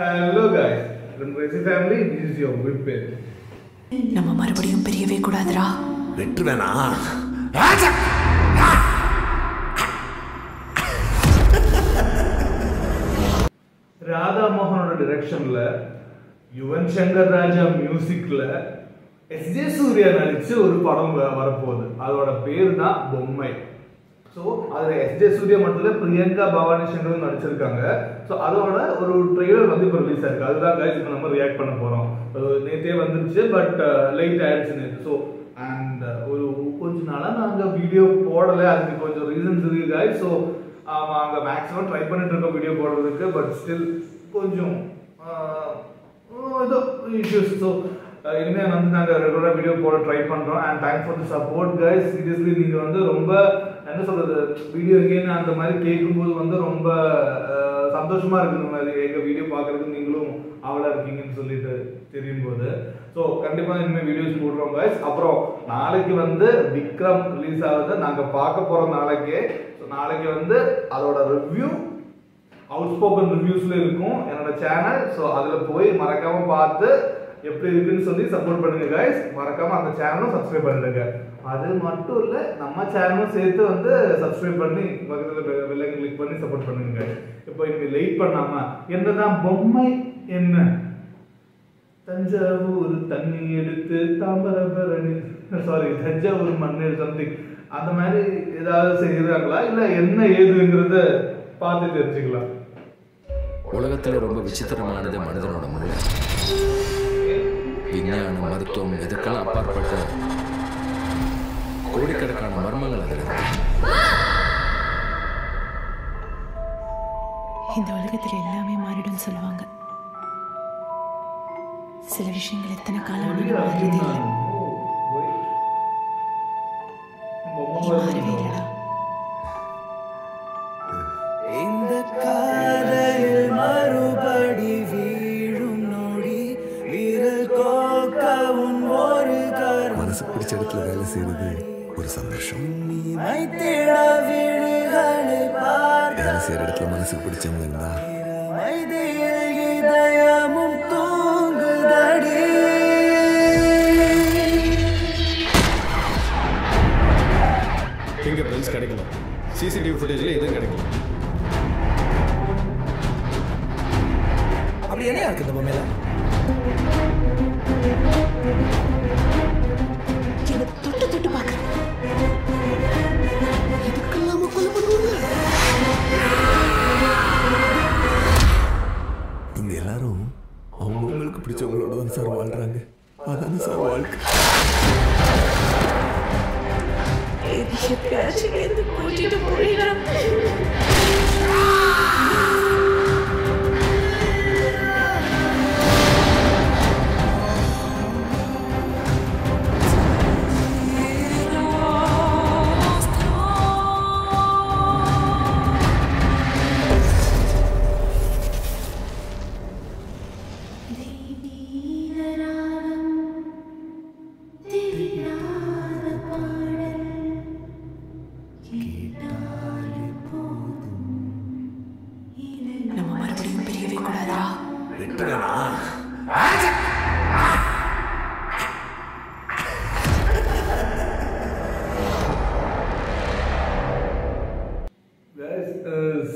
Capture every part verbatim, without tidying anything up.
Hello guys, from Krazy Family, this is your Whippet. நம்ம மறுபடியும் பெரியவே கூடாதுடா. வெற்றுவேனா? ராஜா! ராதா மோகனோட டைரக்ஷன்ல யுவன் சங்கர் ராஜா மியூசிக்ல எஸ்.ஜே. சூர்யா நடிச்ச ஒரு படம் வரப்போகுது. அதோட பேர் தான் பொம்மை. சோ அதுல எஸ்.ஜே. சூர்யா மட்டும்ல பிரியங்கா பவானிசங்கரும் நடிச்சிருக்காங்க. சோ அதோட ஒரு ட்ரெய்லர் வந்து இப்போ ரிலீஸ் ஆயிருக்கு. அதுதான் गाइस இப்போ நம்ம ரியாக்ட் பண்ண போறோம். நேத்தே வந்துருச்சு பட் லேட் ஆயிடுச்சு நேத்து. சோ அண்ட் ஒரு கொஞ்ச நாளா நாங்க வீடியோ போடல. அதுக்கு கொஞ்சம் ரீசன்ஸ் இருக்கு गाइस. சோ நாங்க மேக்ஸிமம் ட்ரை பண்ணிட்டு இருக்கோம் வீடியோ போடுறதுக்கு. பட் ஸ்டில் கொஞ்சம் ஏதோ இஷ்யூஸ். சோ இனிமே வந்து நாங்க ரெகுலரா வீடியோ போட ட்ரை பண்றோம். And thanks for the support guys. Seriously நீங்க வந்து ரொம்ப என்ன சொல்றது வீடியோ கேன் அந்த மாதிரி கேட்கும்போது வந்து ரொம்ப சந்தோஷமா இருக்குங்க. மாதிரி எங்க வீடியோ பார்க்கறதுக்கு நீங்களும் ஆவலா இருக்கீங்கன்னு சொல்லிட்டு தெரியும் போது ஸோ கண்டிப்பா இனிமே வீடியோஸ் போடுறோம் गाइस. அப்புறம் நாளைக்கு வந்து விக்ரம் ரிலீஸ் ஆகுது. நாங்க பார்க்க போறோம் நாளைக்கு. நாளைக்கு வந்து அதோட ரிவ்யூ அவுட்ஸ்போக்கன் ரிவ்யூஸ்ல இருக்கும் என்னோட சேனல். ஸோ அதுல போய் மறக்காம பார்த்து எப்படி இருக்குன்னு சொல்லி சப்போர்ட் பண்ணுங்க गाइस. மறக்காம அந்த சேனலும் சப்ஸ்கிரைப் பண்ணிடுங்க. அது மட்டும் இல்லை நம்ம சேனலும் சேர்த்து வந்து சப்ஸ்கிரைப் பண்ணி பக்கத்தில் பெல் ஐக்கன் கிளிக் பண்ணி சப்போர்ட் பண்ணுங்க गाइस. இப்போ இனிமேல் லேட் பண்ணாம என்னதான் பொம்மை என்ன தஞ்சாவூர் தண்ணி எடுத்து தாம்பரபரணி சாரி தஞ்சாவூர் மண்ணு சம்திங் அந்த மாதிரி ஏதாவது செய்யறாங்களா இல்ல என்ன ஏதுங்கிறத பார்த்து தெரிஞ்சுக்கலாம். உலகத்துல ரொம்ப விசித்திரமானது மனிதனோட மூளை. விஞ்ஞானம் மருத்துவம் எதுக்கெல்லாம் அப்பாற்பட்ட கோடிக்கணக்கான மர்மங்கள் அதில் இருக்கு. இந்த உலகத்துல எல்லாமே மாறிடும் சொல்லுவாங்க. சில விஷயங்கள் எத்தனை காலம் மாறுறது இல்லை. இந்த காதலில் மறுபடி வீழும் நொடி வீரல் கோக்க உன் ஒரு காரணம். மனசு பிடிச்ச இடத்துல வேலை செய்யறது ஒரு சந்தோஷம். வேலை செய்யற இடத்துல மனசுக்கு பிடிச்சவங்களா கிடைக்கல. சிசிடிவி ஃபுட்டேஜ்ல எதுவும் கிடைக்கல. அப்படி என்ன இருக்குது பொம்மையில? இதை தொட்டு தொட்டு பார்க்குறேன். இதுக்கெல்லாம் கொலை பண்ணுவாங்க. இங்க எல்லாரும் அவங்களுக்கு பிடிச்சவங்களோட தான் சார் வாழ்றாங்க. அதான சார் வாழ்க்கை. ये प्यार से तो कोटी तो पूरी ना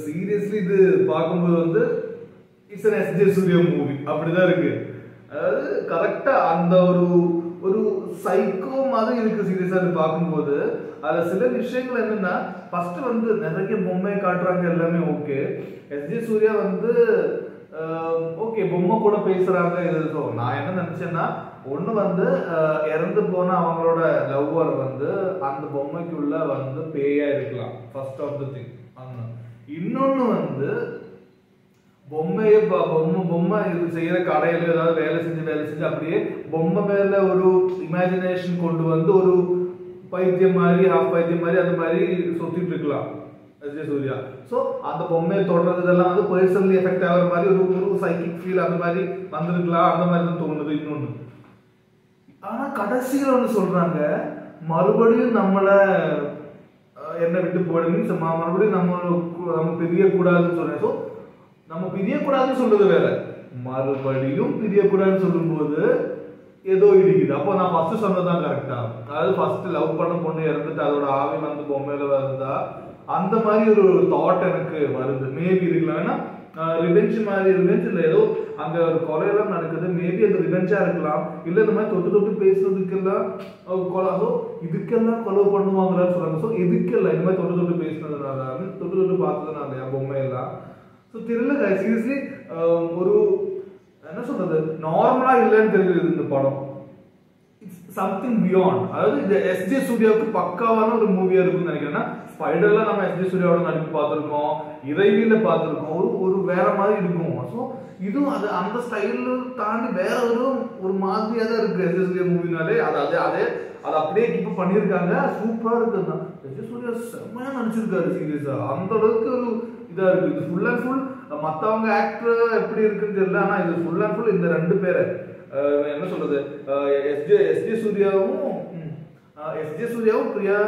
சீரியஸ்லி இது பார்க்கும்போது வந்து it's an S J. Suryah movie அப்படிதான் இருக்கு. அதாவது கரெக்டா அந்த ஒரு ஒரு சைக்கோ மாதிரி இருக்கு. சீரியஸா இது பார்க்கும்போது அதில் சில விஷயங்கள் என்னன்னா ஃபர்ஸ்ட் வந்து நிறைய பொம்மையை காட்டுறாங்க. எல்லாமே ஓகே. எஸ்.ஜே. சூர்யா வந்து ஓகே பொம்மை கூட பேசுறாங்க. இது நான் என்ன நினைச்சேன்னா ஒண்ணு வந்து இறந்து போன அவங்களோட லவ்வர் வந்து அந்த பொம்மைக்குள்ள வந்து பேயா இருக்கலாம். First of the thing. இன்னொன்னு வந்து பொம்மையை பொம்மை பொம்மை இது செய்யற கடையில ஏதாவது வேலை செஞ்சு வேலை செஞ்சு அப்படியே பொம்மை மேல ஒரு இமேஜினேஷன் கொண்டு வந்து ஒரு பைத்தியம் மாதிரி ஹாஃப் பைத்தியம் மாதிரி அந்த மாதிரி சுத்திட்டு இருக்கலாம் எஸ்.ஜே. சூர்யா. ஸோ அந்த பொம்மையை தொடர்றது இதெல்லாம் வந்து பர்சனலி எஃபெக்ட் ஆகிற மாதிரி ஒரு ஒரு சைக்கிக் ஃபீல் அந்த மாதிரி வந்திருக்கலாம். அந்த மாதிரி தான் தோணுது. இன்னொன்று ஆனா கடைசியில் ஒன்று சொல்றாங்க மறுபடியும் நம்மளை என்ன விட்டு போயிடுங்க மறுபடியும் நம்ம நம்ம பிரியக்கூடாதுன்னு சொல்றேன். ஸோ நம்ம பிரியக்கூடாதுன்னு சொல்றது வேற மறுபடியும் பிரியக்கூடாதுன்னு சொல்லும்போது ஏதோ இடிக்குது. அப்போ நான் ஃபர்ஸ்ட் சொன்னதான் கரெக்டா, அதாவது ஃபர்ஸ்ட் லவ் பண்ண பொண்ணு இறந்துட்டு அதோட ஆவி வந்து பொம்மையில வருதா, அந்த மாதிரி ஒரு தாட் எனக்கு வருது. மேபி இருக்கலாம், ரிவெஞ்ச் மாதிரி ரிவெஞ்ச் இல்லை, ஏதோ அங்கே ஒரு கொலையெல்லாம் நடக்குது, மேபி அது ரிவெஞ்சாக இருக்கலாம். இல்லை இந்த மாதிரி தொட்டு தொட்டு பேசுனதுக்கெல்லாம் கொலாசோ இதுக்கெல்லாம் கொலை பண்ணுவாங்களான்னு சொல்கிறாங்க. ஸோ இதுக்கெல்லாம் இந்த மாதிரி தொட்டு தொட்டு பேசுனதுனால தொட்டு தொட்டு பார்த்ததுனால என் பொம்மையெல்லாம். ஸோ தெரியல, சீரியஸ்லி ஒரு என்ன சொல்கிறது, நார்மலாக இல்லைன்னு தெரியுது இந்த படம். இட்ஸ் சம்திங் பியாண்ட், அதாவது இந்த எஸ்ஜே சூர்யாவுக்கு பக்காவான ஒரு மூவியாக இருக்குன்னு நினைக்கிறேன்னா, ஸ்பைடர்லாம் நம்ம எஸ்ஜே சூர்யாவோட நடிப்பு பார்த்துருக்கோம், இறைவியில பார்த்துருக்கோம், ஒரு ஒரு வேற மாதிரி இருக்கும். ஸோ இதுவும் அது அந்த ஸ்டைலு தாண்டி வேற ஒரு ஒரு மாதிரியாக தான் இருக்குது. எஸ்ஜே சூர்யா மூவினாலே அது அதே அதே அதை அப்படியே இப்போ பண்ணியிருக்காங்க, சூப்பராக இருக்குது. தான் எஸ்ஜே சூர்யா செம்மையாக நடிச்சிருக்காரு சீரியஸாக, அந்த அளவுக்கு ஒரு இதாக இருக்குது. இது ஃபுல் அண்ட் ஃபுல் மற்றவங்க ஆக்டர் எப்படி இருக்குன்னு தெரியல, ஆனால் இது ஃபுல் அண்ட் ஃபுல் இந்த ரெண்டு பேரை என்ன சொல்றது, எஸ்ஜே எஸ்ஜே சூர்யாவும் எஸ்ஜே சூர்யாவும் பிரியா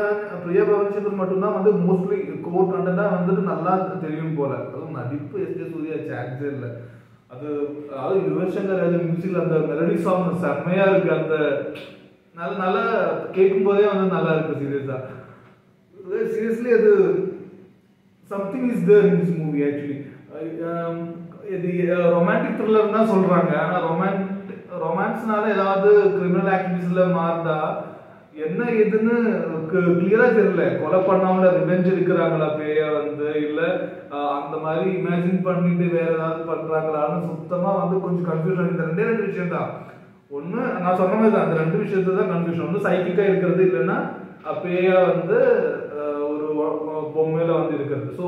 பிரியா பவனிஷங்கர் மட்டும்தான் வந்து மோஸ்ட்லி கோர் கண்டென்ட்டா வந்துட்டு நல்லா தெரியும் போல. அதுவும் நடிப்பு எஸ்ஜே சூர்யா சான்ஸே இல்லை. அது அது யுவன்சங்கர் ராஜா மியூசிக்ல அந்த மெலடி சாங் செம்மையா இருக்கு, அந்த நல்ல நல்லா கேட்கும் போதே வந்து நல்லா இருக்கு சீரியஸா. சீரியஸ்லி அது something is there in this movie. Actually இது ரொமான்டிக் த்ரில்லர் தான் சொல்றாங்க, ஆனா ரொமான் ரொமான்ஸ்னால ஏதாவது கிரிமினல் ஆக்டிவிட்டிஸ்ல மாறுதா என்ன எதுன்னு கிளியரா தெரியல. கொலை பண்ணவங்கள ரிவெஞ்ச் இருக்கிறாங்களா பேயா வந்து, இல்ல அந்த மாதிரி இமேஜின் பண்ணிட்டு வேற ஏதாவது பண்றாங்களான்னு சுத்தமா வந்து கொஞ்சம் கன்ஃபியூஷன். இந்த ரெண்டே ரெண்டு விஷயம் தான், ஒண்ணு நான் சொன்ன மாதிரி தான், அந்த ரெண்டு விஷயத்த தான் கன்ஃபியூஷன். ஒண்ணு சைக்கிக்கா இருக்கிறது, இல்லைன்னா பேயா வந்து ஒரு பொம்மையில வந்து இருக்கிறது. ஸோ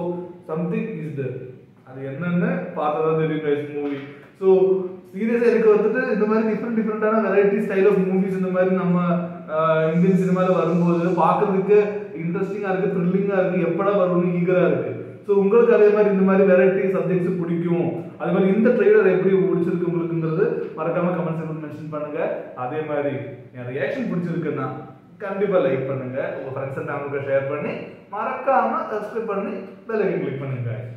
சம்திங் இஸ் தேர், அது என்னன்னு பார்த்ததான் தெரியும் மூவி. ஸோ சீரியஸாக எனக்கு வந்துட்டு இந்த மாதிரி டிஃப்ரெண்ட் டிஃப்ரெண்டான வெரைட்டி ஸ்டைல் ஆஃப் மூவிஸ் இந்த மாதிரி நம்ம இந்தியன் சினிமாவில் வரும்போது பார்க்கறதுக்கு இன்ட்ரெஸ்டிங்காக இருக்குது, த்ரில்லிங்காக இருக்குது, எப்படா வரும்னு ஈகராக இருக்குது. ஸோ உங்களுக்கு அதே மாதிரி இந்த மாதிரி வெரைட்டி சப்ஜெக்ட்ஸ் பிடிக்கும், அது மாதிரி இந்த ட்ரெய்லர் எப்படி பிடிச்சிருக்கு உங்களுக்குங்கிறது மறக்காமல் கமெண்ட் செக்ஷன் மென்ஷன் பண்ணுங்கள். அதே மாதிரி என் ரியாக்ஷன் பிடிச்சிருக்குன்னா கண்டிப்பாக லைக் பண்ணுங்கள், உங்கள் ஃப்ரெண்ட்ஸ் அண்ட் ஃபேமிலிக்கு ஷேர் பண்ணி மறக்காமல் சப்ஸ்கிரைப் பண்ணி பெல் ஐக்கன் கிளிக் பண்ணுங்கள்.